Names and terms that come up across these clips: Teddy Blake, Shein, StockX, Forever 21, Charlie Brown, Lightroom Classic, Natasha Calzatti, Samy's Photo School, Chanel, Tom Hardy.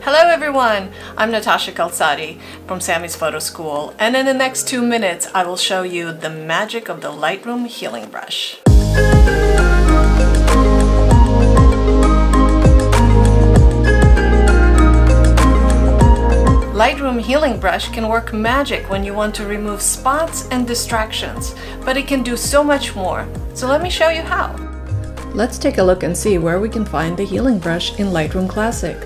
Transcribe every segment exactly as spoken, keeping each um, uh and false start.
Hello everyone, I'm Natasha Calzatti from Samy's Photo School, and in the next two minutes I will show you the magic of the Lightroom Healing Brush. Lightroom Healing Brush can work magic when you want to remove spots and distractions, but it can do so much more. So let me show you how. Let's take a look and see where we can find the Healing Brush in Lightroom Classic.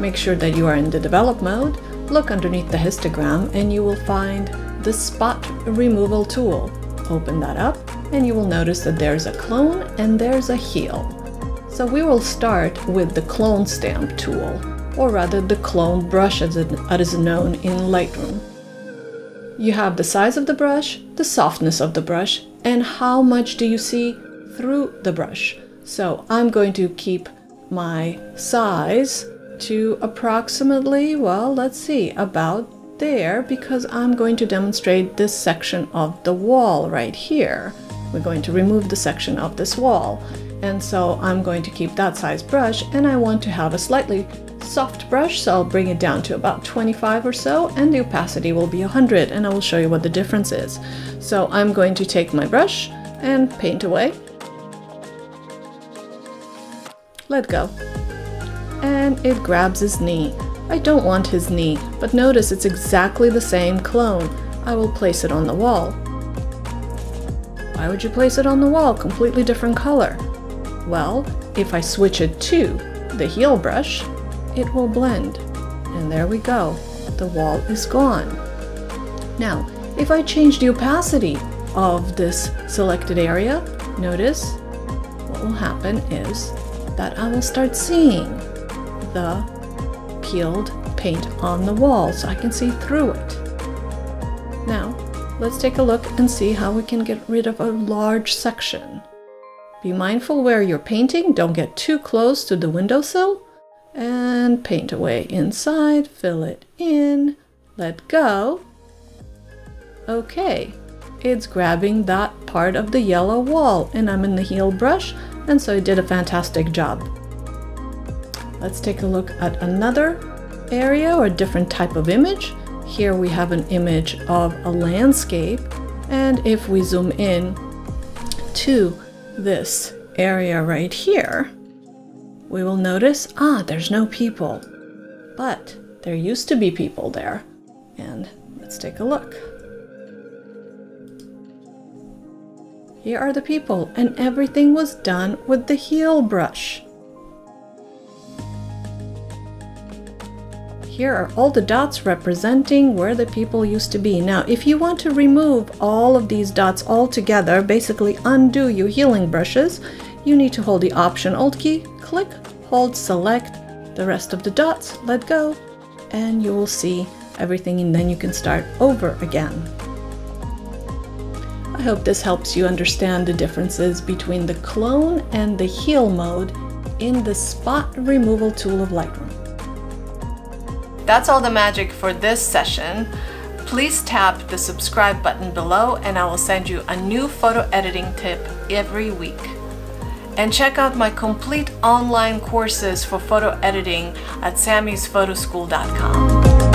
Make sure that you are in the develop mode, look underneath the histogram and you will find the spot removal tool. Open that up and you will notice that there's a clone and there's a heal. So we will start with the clone stamp tool, or rather the clone brush as it, as it is known in Lightroom. You have the size of the brush, the softness of the brush, and how much do you see through the brush. So I'm going to keep my size to approximately, well, let's see, about there, because I'm going to demonstrate this section of the wall right here. We're going to remove the section of this wall. And so I'm going to keep that size brush, and I want to have a slightly soft brush, so I'll bring it down to about twenty-five or so, and the opacity will be one hundred, and I will show you what the difference is. So I'm going to take my brush and paint away. Let go. And it grabs his knee. I don't want his knee, but notice it's exactly the same clone. I will place it on the wall. Why would you place it on the wall? Completely different color. Well, if I switch it to the heel brush, it will blend. And there we go. The wall is gone. Now, if I change the opacity of this selected area, notice what will happen is that I will start seeing the peeled paint on the wall, so I can see through it. Now, let's take a look and see how we can get rid of a large section. Be mindful where you're painting, don't get too close to the windowsill, and paint away inside, fill it in, let go. Okay, it's grabbing that part of the yellow wall, and I'm in the heel brush, and so it did a fantastic job. Let's take a look at another area or a different type of image. Here we have an image of a landscape, and if we zoom in to this area right here, we will notice, ah, there's no people, but there used to be people there. And let's take a look. Here are the people, and everything was done with the heel brush. Here are all the dots representing where the people used to be. Now, if you want to remove all of these dots all together, basically undo your healing brushes, you need to hold the Option Alt key, click, hold, select the rest of the dots, let go, and you will see everything, and then you can start over again. I hope this helps you understand the differences between the clone and the heal mode in the spot removal tool of Lightroom. That's all the magic for this session. Please tap the subscribe button below and I will send you a new photo editing tip every week. And check out my complete online courses for photo editing at samys photo school dot com.